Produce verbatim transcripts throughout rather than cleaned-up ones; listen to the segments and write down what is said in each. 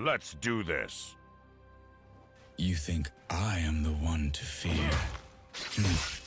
Let's do this. You think I am the one to fear? Hmm.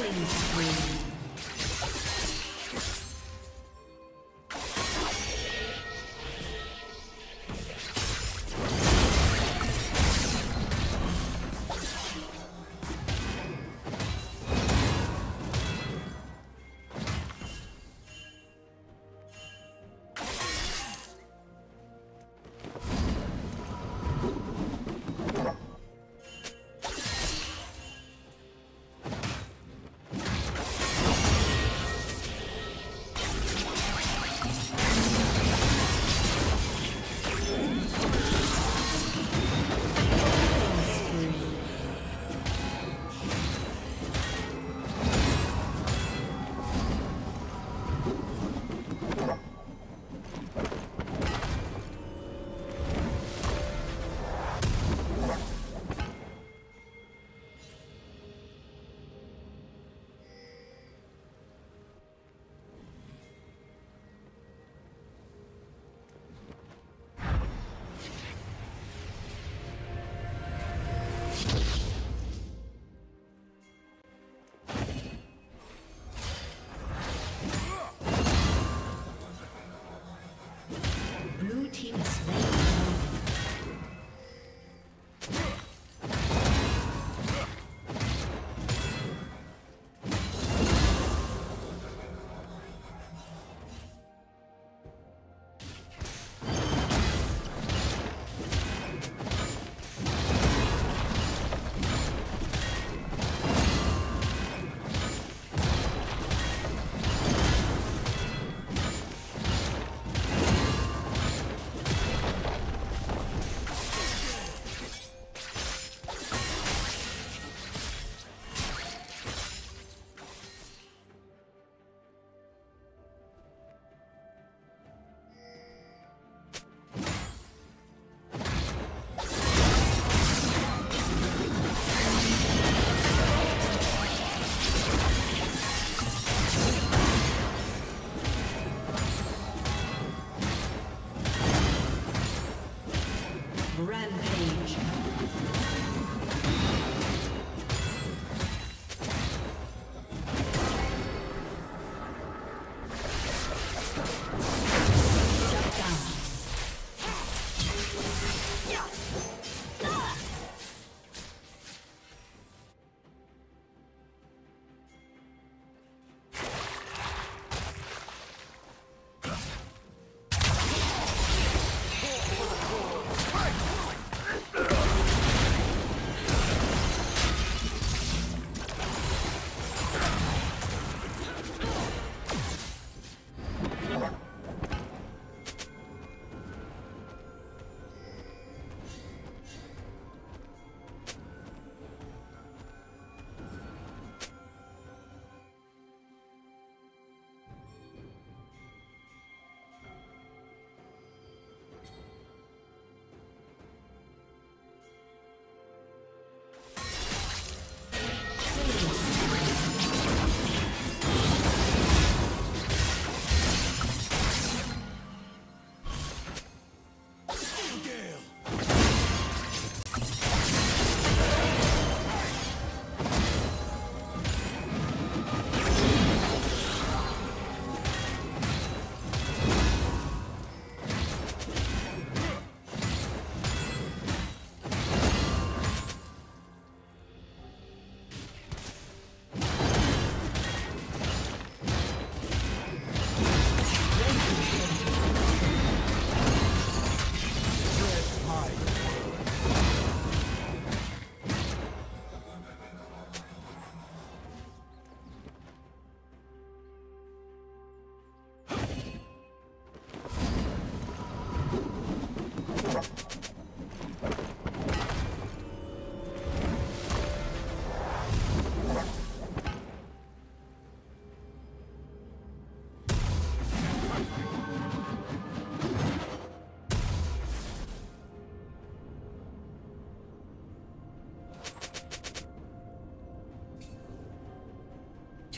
Killing spree.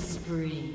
Spree.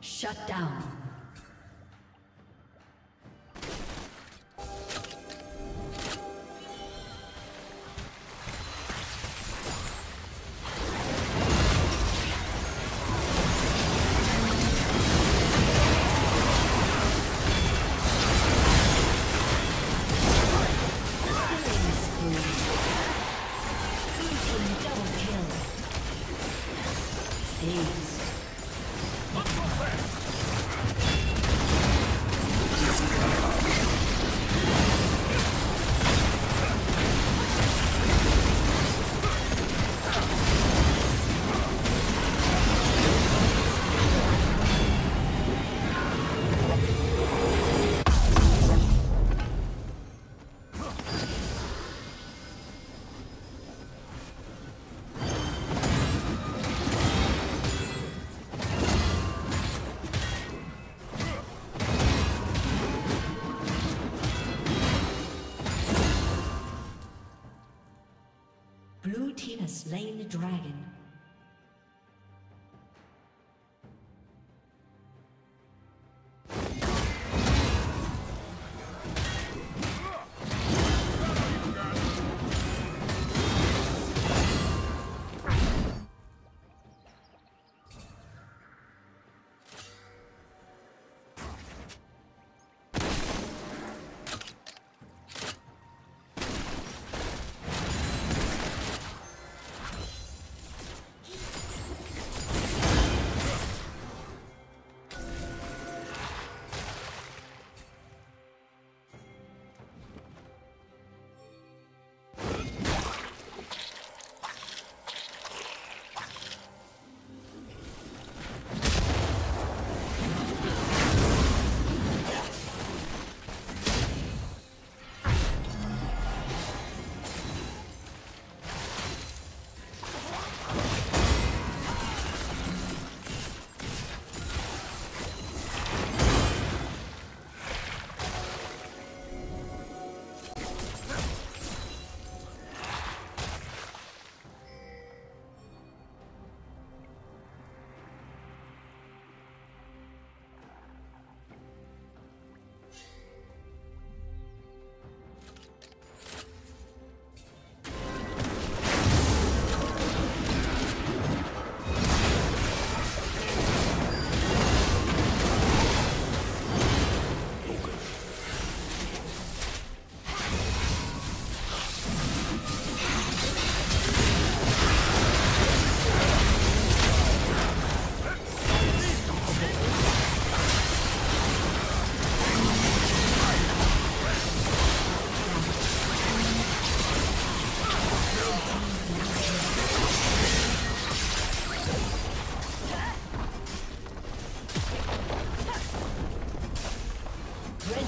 Shut down. Double kill. Ace. slain the dragon.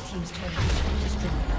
Team's turn to destroy.